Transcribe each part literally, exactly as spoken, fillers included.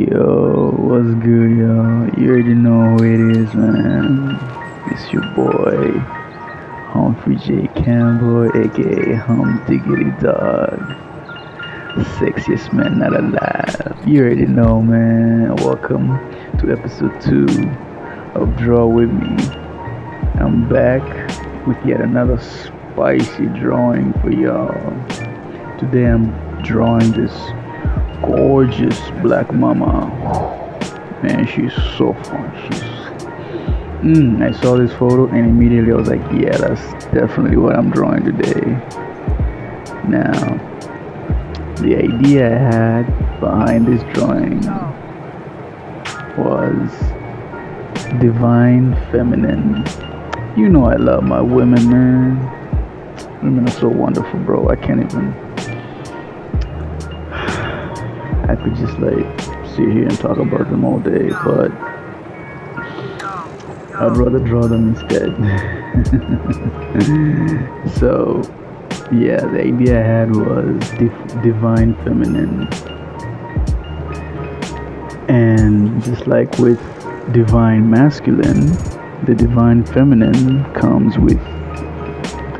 Yo, what's good, y'all? You already know who it is, man. It's your boy, Humphrey J. Campbell, aka Hump Diggity Dog. Sexiest man not alive. You already know, man. Welcome to episode two of Draw With Me. I'm back with yet another spicy drawing for y'all. Today I'm drawing this gorgeous black mama. Man, she's so fun. She's mm, I saw this photo and immediately I was like, yeah, that's definitely what I'm drawing today. Now, the idea I had behind this drawing was divine feminine. You know I love my women, man. Women are so wonderful, bro. I can't even I could just like sit here and talk about them all day, but I'd rather draw them instead. So yeah, the idea I had was dif- divine feminine, and just like with divine masculine, the divine feminine comes with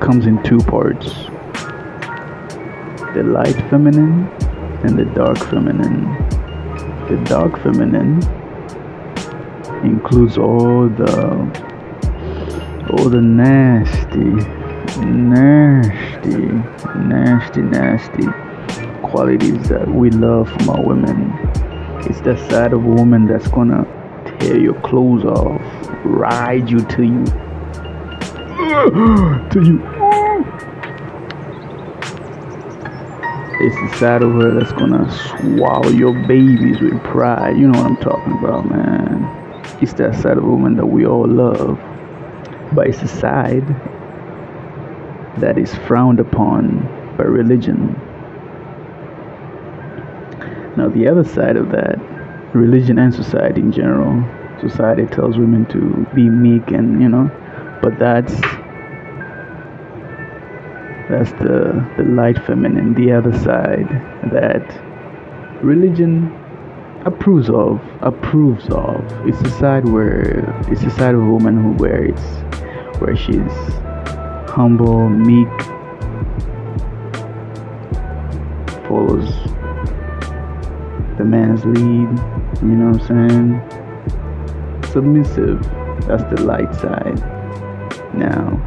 comes in two parts: the light feminine and the dark feminine. The dark feminine includes all the all the nasty, nasty, nasty, nasty qualities that we love from our women. It's that side of a woman that's gonna tear your clothes off, ride you till you, till you. It's the side of her that's gonna swallow your babies with pride. You know what I'm talking about, man. It's that side of a woman that we all love. But it's the side that is frowned upon by religion. Now, the other side of that, religion and society in general. Society tells women to be meek and, you know, but that's... That's the, the light feminine, the other side that religion approves of, approves of. It's the side where, it's the side of a woman who where it's, where she's humble, meek, follows the man's lead, you know what I'm saying? Submissive, that's the light side. Now,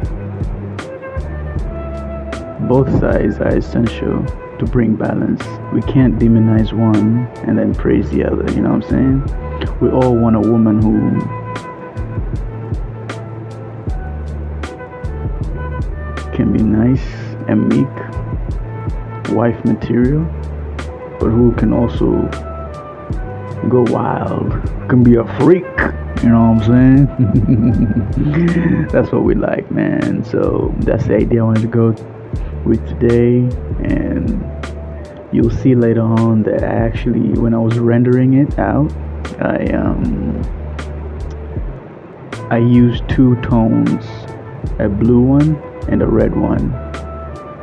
both sides are essential to bring balance. We can't demonize one and then praise the other, you know what I'm saying? We all want a woman who can be nice and meek, wife material, but who can also go wild, can be a freak, you know what I'm saying? That's what we like, man. So that's the idea I wanted to go with today, and you'll see later on that I actually, when I was rendering it out, I um I used two tones, a blue one and a red one.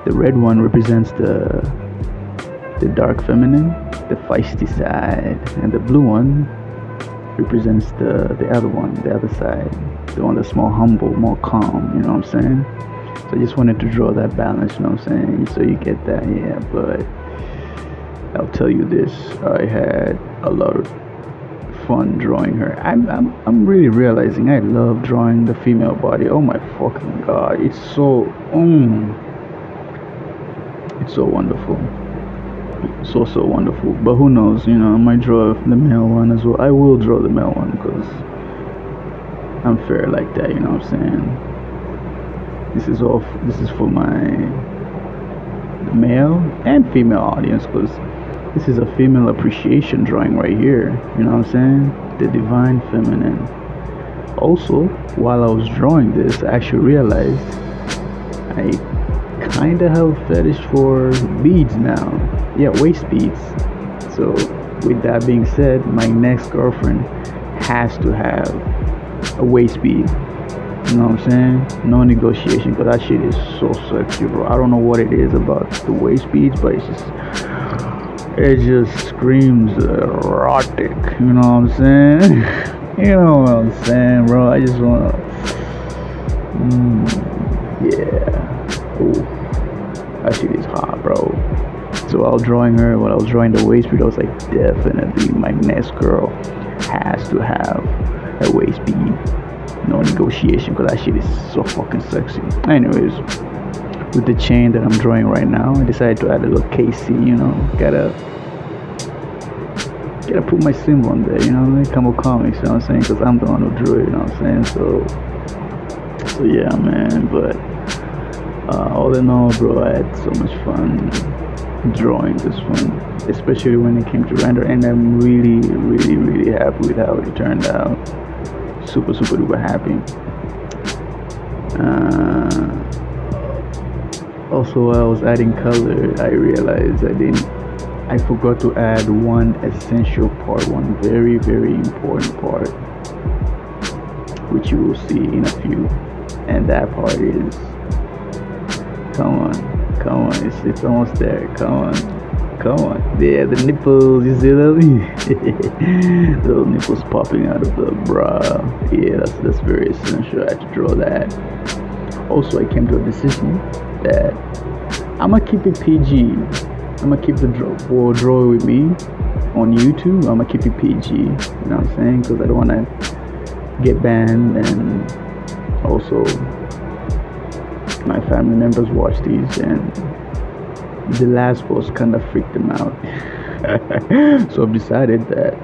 The red one represents the the dark feminine, the feisty side, and the blue one represents the the other one, the other side, the one that's more humble, more calm, you know what I'm saying? So I just wanted to draw that balance, you know what I'm saying? So you get that, yeah, but I'll tell you this, I had a lot of fun drawing her. I'm I'm, I'm really realizing I love drawing the female body. Oh my fucking god, it's so, mm, it's so wonderful. So, so wonderful. But who knows, you know, I might draw the male one as well. I will draw the male one because I'm fair like that, you know what I'm saying? This is all. This is for my male and female audience, because this is a female appreciation drawing right here. You know what I'm saying? The divine feminine. Also, while I was drawing this, I actually realized I kind of have a fetish for beads now. Yeah, waist beads. So, with that being said, my next girlfriend has to have a waist bead. You know what I'm saying? No negotiation, because that shit is so sexy, bro. I don't know what it is about the waist beads, but it's just it just screams erotic, you know what I'm saying? You know what I'm saying, bro? I just wanna, mm, yeah, ooh, that shit is hot, bro. So while drawing her, when I was drawing the waist beat, I was like, definitely my next girl has to have a waist beat, no negotiation, because that shit is so fucking sexy. Anyways, with the chain that I'm drawing right now, I decided to add a little K C, you know, gotta gotta put my symbol on there, you know, like Kambo Comics, you know what I'm saying, because I'm the one who drew it, you know what I'm saying, so, so yeah, man. But uh, all in all, bro, I had so much fun drawing this one, especially when it came to render, and I'm really, really, really happy with how it turned out, super, super duper happy. Uh, Also, while I was adding color, I realized I didn't, I forgot to add one essential part, one very, very important part, which you will see in a few. And that part is, come on, come on, it's, it's almost there, come on, come on. Yeah, the nipples, you see that? Little nipples popping out of the bra. Yeah, that's, that's very essential. I had to draw that. Also, I came to a decision that I'm gonna keep it P G. I'm gonna keep the draw for Draw With Me on YouTube. I'm gonna keep it P G, you know what I'm saying, because I don't want to get banned, and also my family members watch these, and the last post kind of freaked them out. So I've decided that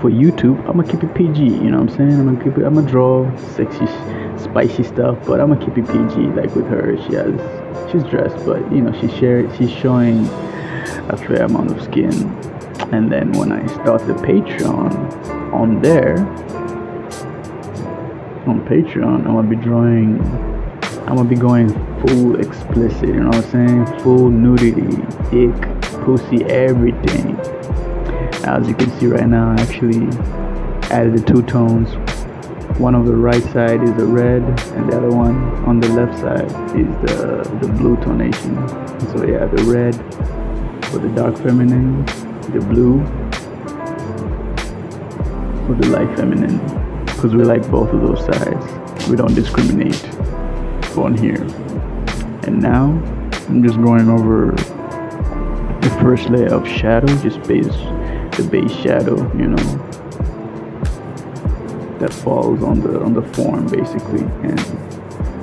for YouTube, I'm gonna keep it P G, you know what I'm saying. I'm gonna keep it, I'm gonna draw sexy spicy stuff, but I'm gonna keep it P G. Like with her, she has, she's dressed, but you know, she shared, she's showing a fair amount of skin. And then when I start the Patreon on there, on Patreon, I'm gonna be drawing, I'm gonna be going full explicit, you know what I'm saying, full nudity, dick, pussy, everything. As you can see right now, I actually added the two tones. One on the right side is the red, and the other one on the left side is the, the blue tonation. So yeah, the red for the dark feminine, the blue for the light feminine, because we like both of those sides. We don't discriminate on here. And now I'm just going over the first layer of shadow, just base, the base shadow, you know, that falls on the on the form basically. And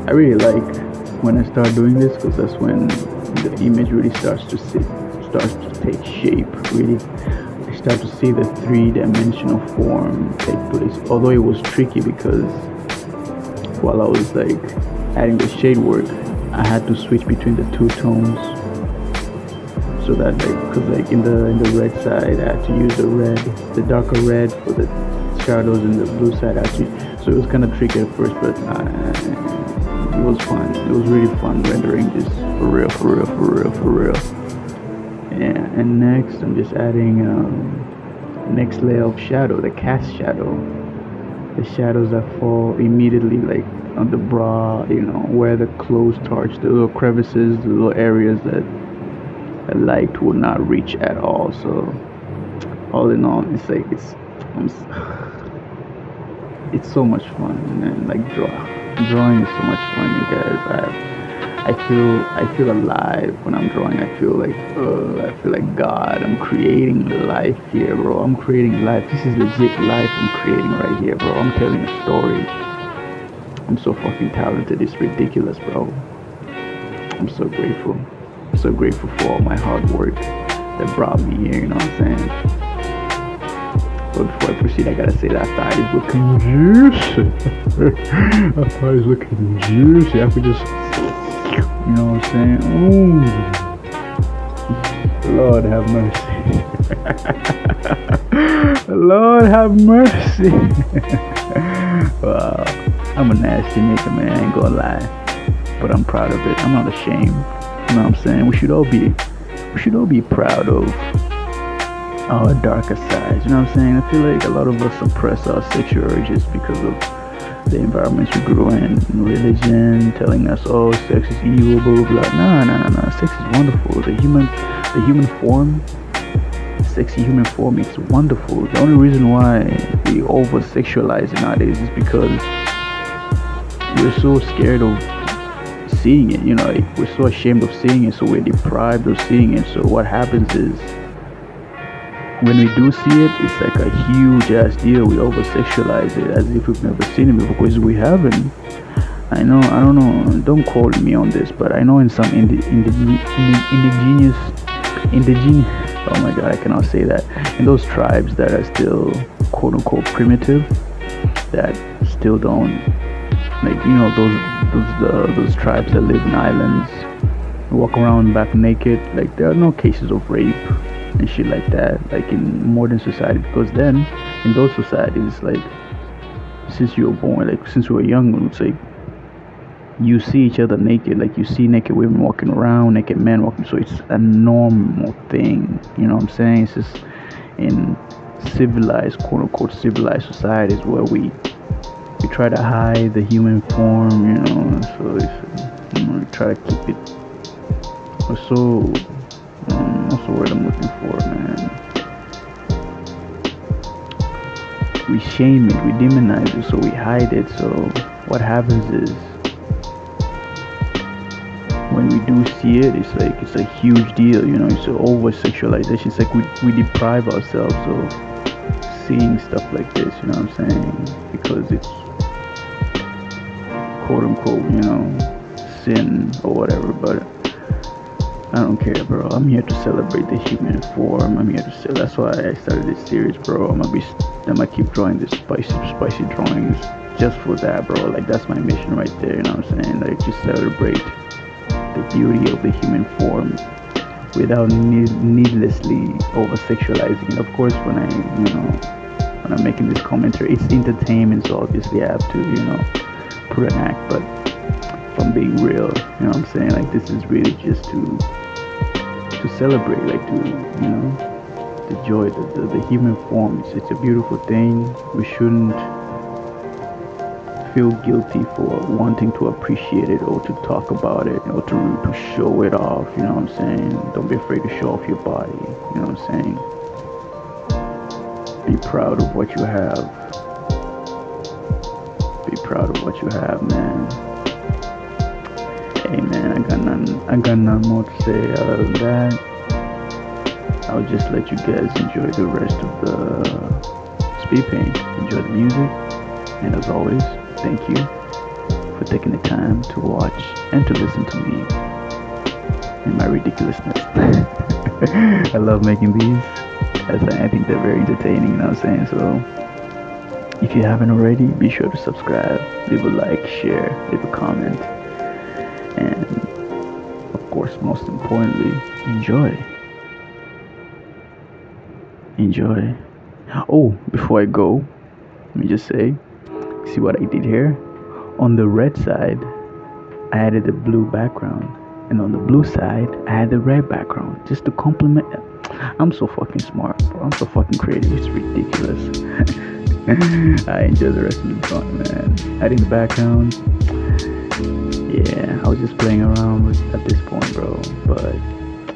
I really like when I start doing this, because that's when the image really starts to sit, starts to take shape. Really, I start to see the three-dimensional form take place. Although it was tricky, because while I was like adding the shade work, I had to switch between the two tones. So that, like, because like in the in the red side, I had to use the red, the darker red for the shadows, in the blue side actually. So it was kind of tricky at first, but uh, it was fun. It was really fun rendering this, for real, for real, for real, for real. Yeah. And next, I'm just adding um, next layer of shadow, the cast shadow, the shadows that fall immediately, like on the bra, you know, where the clothes touch, the little crevices, the little areas that the light will not reach at all. So all in all, it's like it's I'm, it's so much fun, man. Like draw, drawing is so much fun, you guys. I, I feel, I feel alive when I'm drawing. I feel like, uh, I feel like God. I'm creating life here, bro. I'm creating life. This is legit life I'm creating right here, bro. I'm telling a story. I'm so fucking talented. It's ridiculous, bro. I'm so grateful. I'm so grateful for all my hard work that brought me here. You know what I'm saying? But before I proceed, I gotta say that I thought it was looking juicy. I thought it was looking juicy. I could just, you know what I'm saying? Ooh. Lord have mercy. Lord have mercy. Wow. I'm a nasty nigga, man. I ain't gonna lie. But I'm proud of it. I'm not ashamed. You know what I'm saying? We should all be, we should all be proud of our darker sides, you know what I'm saying? I feel like a lot of us suppress our sexual urges because of the environments you grew in, religion telling us, oh, sex is evil, blah, blah, blah. No, no, no, no, sex is wonderful. The human, the human form, sexy human form, it's wonderful. The only reason why we over-sexualize nowadays is because we're so scared of seeing it, you know, we're so ashamed of seeing it, so we're deprived of seeing it. So what happens is, when we do see it, it's like a huge ass deal. We over-sexualize it as if we've never seen it before, because we haven't. I know, I don't know, don't quote me on this, but I know in some indi- indi- indi- indigenous, indigenous, oh my god, I cannot say that, in those tribes that are still quote-unquote primitive, that still don't, like, you know, those those uh, those tribes that live in islands, walk around back naked, like, there are no cases of rape and shit like that, like in modern society. Because then in those societies, like, since you were born, like since you were young, it's like you see each other naked, like you see naked women walking around, naked men walking, so it's a normal thing, you know what I'm saying? It's just in civilized, quote-unquote civilized societies where we we try to hide the human form, you know, so it's, you know, we try to keep it, we're so Um, that's the word I'm looking for, man. We shame it, we demonize it, so we hide it. So what happens is, when we do see it, it's like, it's a huge deal, you know, it's an over-sexualization. It's like we, we deprive ourselves of seeing stuff like this, you know what I'm saying? Because it's, quote-unquote, you know, sin or whatever, but I don't care, bro. I'm here to celebrate the human form. I'm here to say, that's why I started this series, bro. I'm gonna be, I'm gonna keep drawing this spicy, spicy drawings just for that, bro. Like, that's my mission right there, you know what I'm saying? Like, just celebrate the beauty of the human form without need, needlessly over-sexualizing. And of course, when I, you know, when I'm making this commentary, it's entertainment, so obviously I have to, you know, put an act, but I'm being real, you know what I'm saying? Like, this is really just to to celebrate, like, to, you know, the joy, the, the, the human form. It's, it's a beautiful thing. We shouldn't feel guilty for wanting to appreciate it or to talk about it or to, to show it off, you know what I'm saying? Don't be afraid to show off your body, you know what I'm saying? Be proud of what you have. Be proud of what you have, man. Hey man, I got none. I got none more to say other than that. I'll just let you guys enjoy the rest of the speed paint. Enjoy the music, and as always, thank you for taking the time to watch and to listen to me and my ridiculousness. I love making these. As I, I think they're very entertaining. You know what I'm saying? So, if you haven't already, be sure to subscribe, leave a like, share, leave a comment. And, of course, most importantly, enjoy. Enjoy. Oh, before I go, let me just say, see what I did here? On the red side, I added the blue background. And on the blue side, I had the red background. Just to complement. I'm so fucking smart, bro. I'm so fucking creative. It's ridiculous. I enjoy the rest of the song, man. Adding the background. Yeah, I was just playing around with, at this point, bro. But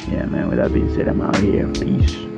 yeah, man, with that being said, I'm out here. Peace.